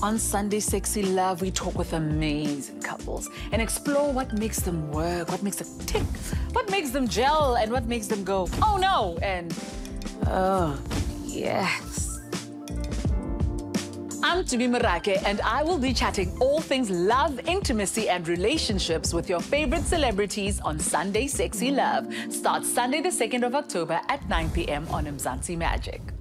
On Sunday Sexy Love, we talk with amazing couples and explore what makes them work, what makes them tick, what makes them gel, and what makes them go, oh no, and oh, yes. I'm Tumi Morake, and I will be chatting all things love, intimacy, and relationships with your favorite celebrities on Sunday Sexy Love. Starts Sunday, the 2nd of October at 9 p.m. on Mzansi Magic.